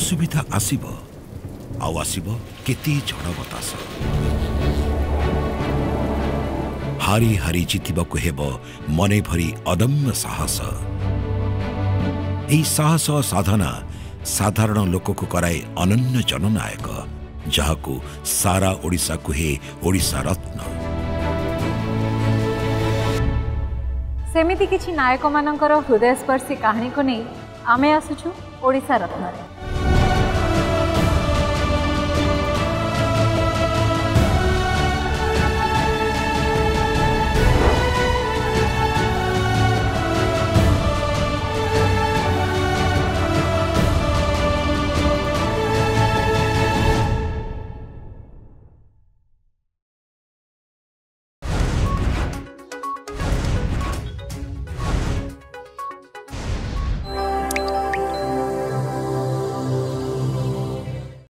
असुविधा आसीबो आउ आसीबो केती झड़ बतास हारी हारी जीतवाकू हेबो मने भरी अदम्य साहस। एई साहस साधना साधारण लोक को कराए अनन्य जननायक जहाकू सारा ओडिशा कुहे ओडिशा रत्न। सेमिति किछि नायक मानकर हृदयस्पर्शी कहानी को नहीं आमे आसुछु ओडिशा रत्न।